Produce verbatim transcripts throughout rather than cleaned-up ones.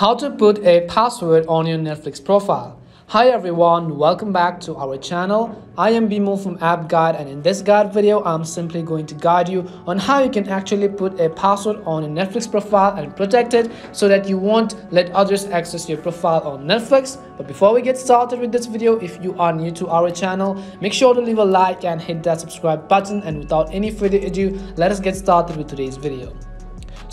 How to put a password on your Netflix profile. Hi everyone, welcome back to our channel. I am Bimo from App Guide, and in this guide video I'm simply going to guide you on how you can actually put a password on your Netflix profile and protect it so that you won't let others access your profile on Netflix. But before we get started with this video, if you are new to our channel, make sure to leave a like and hit that subscribe button, and without any further ado, let us get started with today's video.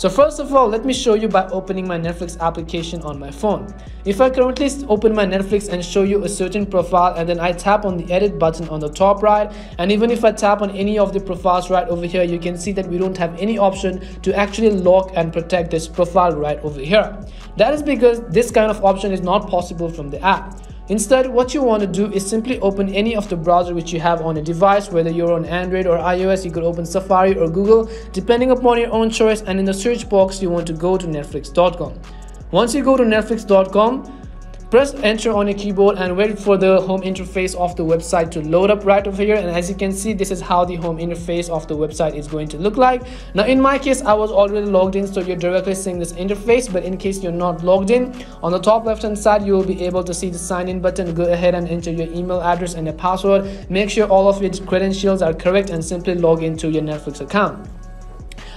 So first of all, let me show you by opening my Netflix application on my phone. If I currently open my Netflix and show you a certain profile, and then I tap on the edit button on the top right, and even if I tap on any of the profiles right over here, you can see that we don't have any option to actually lock and protect this profile right over here. That is because this kind of option is not possible from the app. Instead, what you want to do is simply open any of the browser which you have on a device, whether you're on Android or iOS. You could open Safari or Google, depending upon your own choice, and in the search box you want to go to Netflix dot com. Once you go to Netflix dot com, press enter on your keyboard and wait for the home interface of the website to load up right over here. And as you can see, this is how the home interface of the website is going to look like. Now in my case, I was already logged in, so you're directly seeing this interface. But in case you're not logged in, on the top left hand side you will be able to see the sign in button. Go ahead and enter your email address and your password. Make sure all of your credentials are correct and simply log into your Netflix account.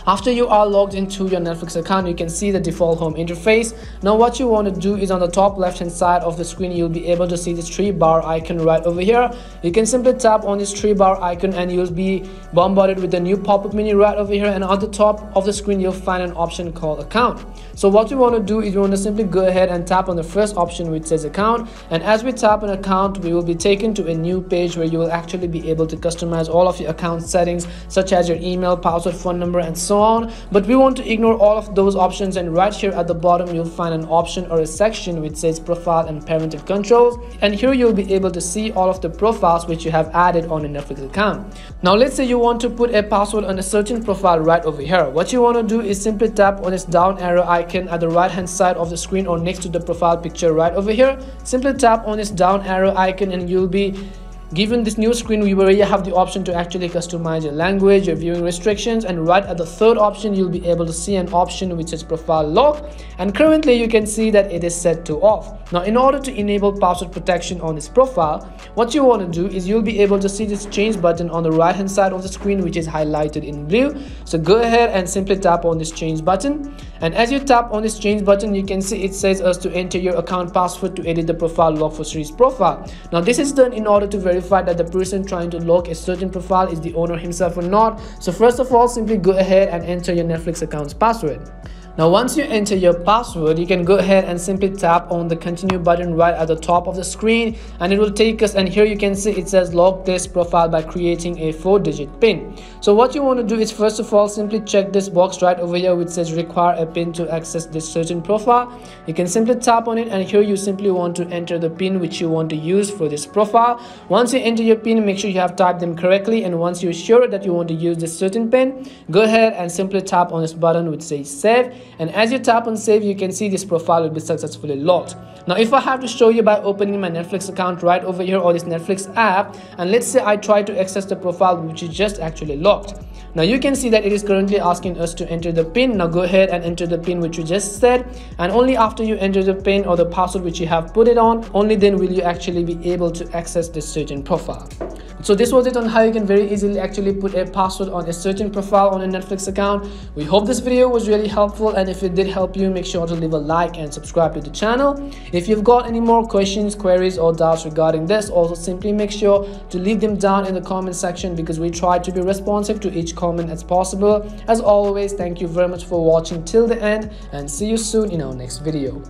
After you are logged into your Netflix account, you can see the default home interface. Now what you want to do is on the top left hand side of the screen, you'll be able to see this three bar icon right over here. You can simply tap on this three bar icon and you'll be bombarded with a new pop-up menu right over here, and on the top of the screen you'll find an option called account. So what you want to do is you want to simply go ahead and tap on the first option which says account, and as we tap on account we will be taken to a new page where you will actually be able to customize all of your account settings such as your email, password, phone number and so on. But we want to ignore all of those options, and right here at the bottom you'll find an option or a section which says profile and parental controls, and here you'll be able to see all of the profiles which you have added on your Netflix account. Now let's say you want to put a password on a certain profile right over here. What you want to do is simply tap on this down arrow icon at the right hand side of the screen or next to the profile picture right over here. Simply tap on this down arrow icon and you'll be given this new screen where you have the option to actually customize your language, your viewing restrictions, and right at the third option you'll be able to see an option which is profile lock, and currently you can see that it is set to off. Now in order to enable password protection on this profile, what you want to do is you'll be able to see this change button on the right hand side of the screen which is highlighted in blue. So go ahead and simply tap on this change button, and as you tap on this change button you can see it says us to enter your account password to edit the profile lock for series profile. Now this is done in order to verify that the person trying to lock a certain profile is the owner himself or not. So first of all, simply go ahead and enter your Netflix account's password. Now once you enter your password, you can go ahead and simply tap on the continue button right at the top of the screen, and it will take us, and here you can see it says lock this profile by creating a four digit pin. So what you want to do is first of all simply check this box right over here which says require a pin to access this certain profile. You can simply tap on it, and here you simply want to enter the pin which you want to use for this profile. Once you enter your pin, make sure you have typed them correctly, and once you're sure that you want to use this certain pin, go ahead and simply tap on this button which says save. And as you tap on save, you can see this profile will be successfully locked. Now if I have to show you by opening my Netflix account right over here or this Netflix app, and let's say I try to access the profile which is just actually locked. Now you can see that it is currently asking us to enter the pin. Now go ahead and enter the pin which you just said, and only after you enter the pin or the password which you have put it on, only then will you actually be able to access this certain profile. So this was it on how you can very easily actually put a password on a certain profile on a Netflix account. We hope this video was really helpful, and if it did help you, make sure to leave a like and subscribe to the channel. If you've got any more questions, queries or doubts regarding this, also simply make sure to leave them down in the comment section, because we try to be responsive to each comment as possible. As always, thank you very much for watching till the end, and see you soon in our next video.